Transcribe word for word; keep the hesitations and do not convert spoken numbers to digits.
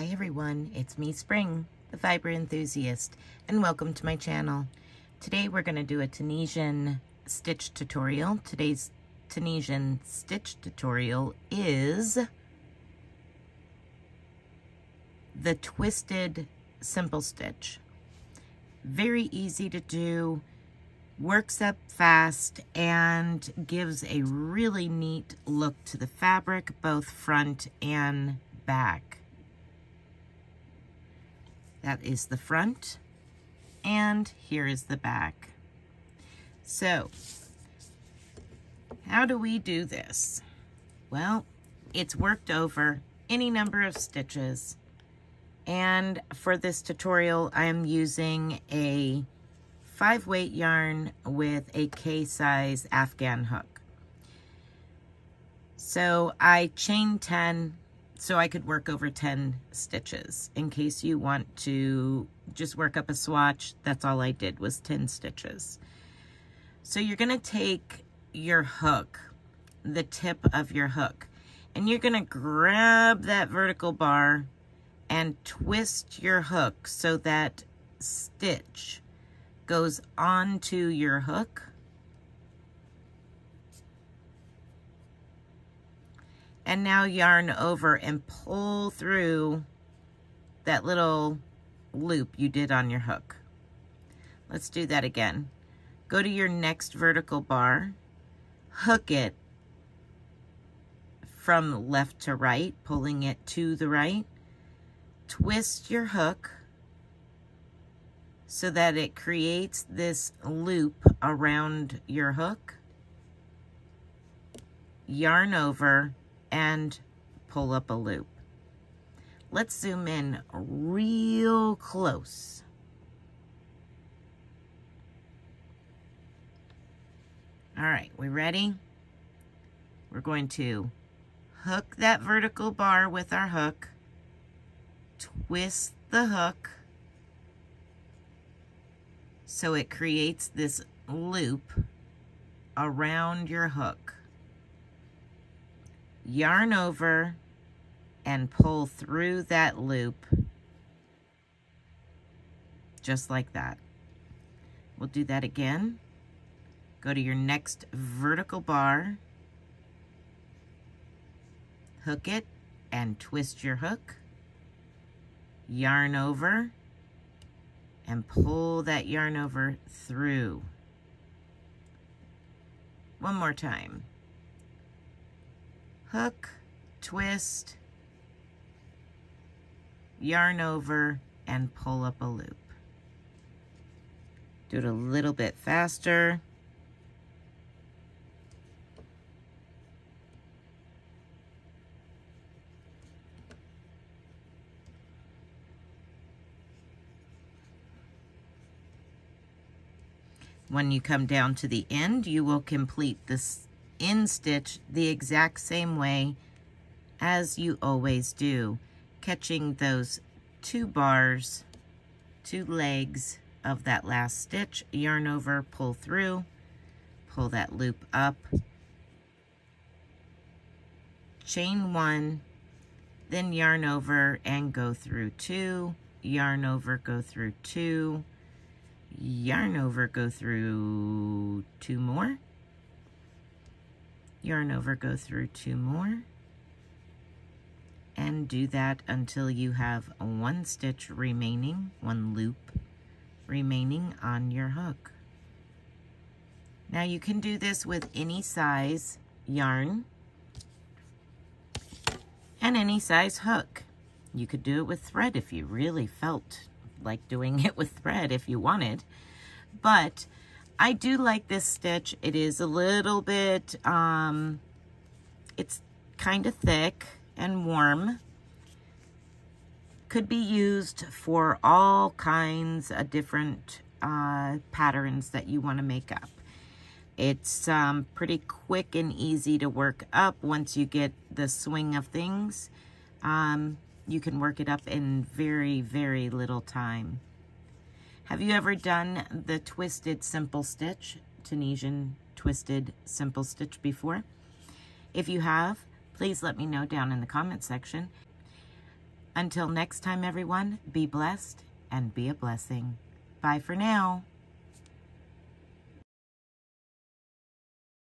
Hi everyone, it's me Spring, the fiber enthusiast, and welcome to my channel. Today we're going to do a Tunisian stitch tutorial. Today's Tunisian stitch tutorial is the twisted simple stitch. Very easy to do, works up fast, and gives a really neat look to the fabric, both front and back. That is the front, and here is the back. So, how do we do this? Well, it's worked over any number of stitches, and for this tutorial, I am using a five weight yarn with a K-size Afghan hook. So I chain ten, so I could work over ten stitches. In case you want to just work up a swatch, that's all I did was ten stitches. So you're gonna take your hook, the tip of your hook, and you're gonna grab that vertical bar and twist your hook so that stitch goes onto your hook. And now yarn over and pull through that little loop you did on your hook. Let's do that again. Go to your next vertical bar, hook it from left to right, pulling it to the right. Twist your hook so that it creates this loop around your hook. Yarn over and pull up a loop. Let's zoom in real close. All right, we ready? We're going to hook that vertical bar with our hook, twist the hook so it creates this loop around your hook. Yarn over and pull through that loop, just like that. We'll do that again. Go to your next vertical bar, hook it and twist your hook, yarn over and pull that yarn over through. One more time. Hook, twist, yarn over, and pull up a loop. Do it a little bit faster. When you come down to the end, you will complete this end stitch the exact same way as you always do, catching those two bars, two legs of that last stitch, yarn over, pull through, pull that loop up, chain one, then yarn over and go through two, yarn over, go through two, yarn over, go through two more, yarn over, go through two more, and do that until you have one stitch remaining, one loop remaining on your hook. Now you can do this with any size yarn and any size hook. You could do it with thread if you really felt like doing it with thread if you wanted, but I do like this stitch. It is a little bit, um, it's kind of thick and warm. Could be used for all kinds of different uh, patterns that you want to make up. It's um, pretty quick and easy to work up once you get the swing of things. Um, you can work it up in very, very little time. Have you ever done the twisted simple stitch, Tunisian twisted simple stitch before? If you have, please let me know down in the comment section. Until next time, everyone, be blessed and be a blessing. Bye for now.